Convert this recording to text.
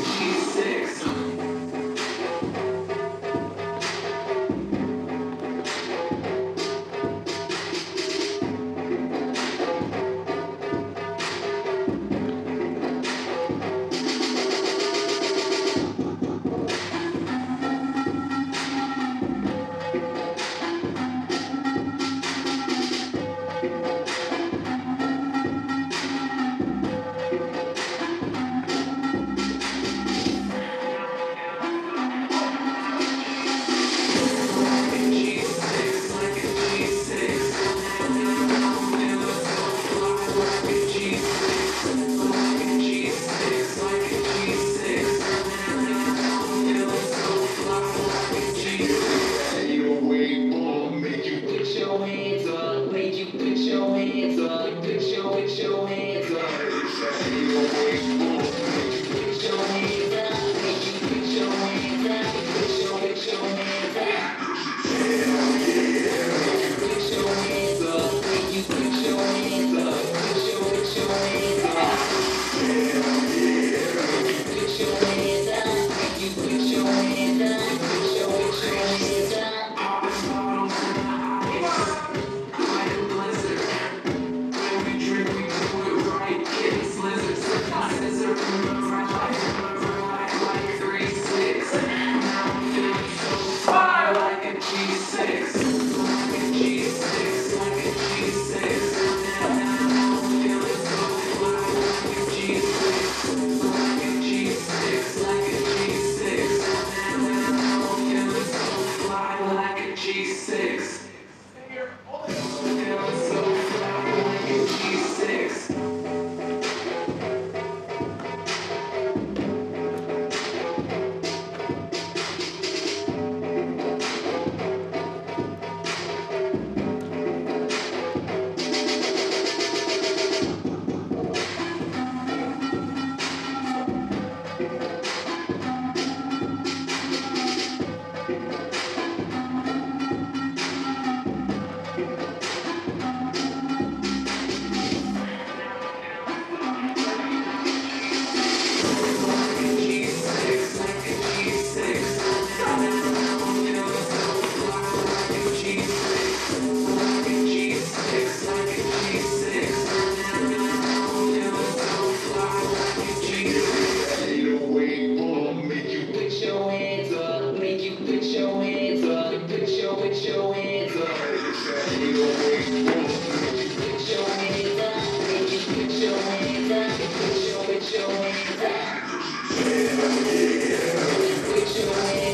G6. Put your hands up.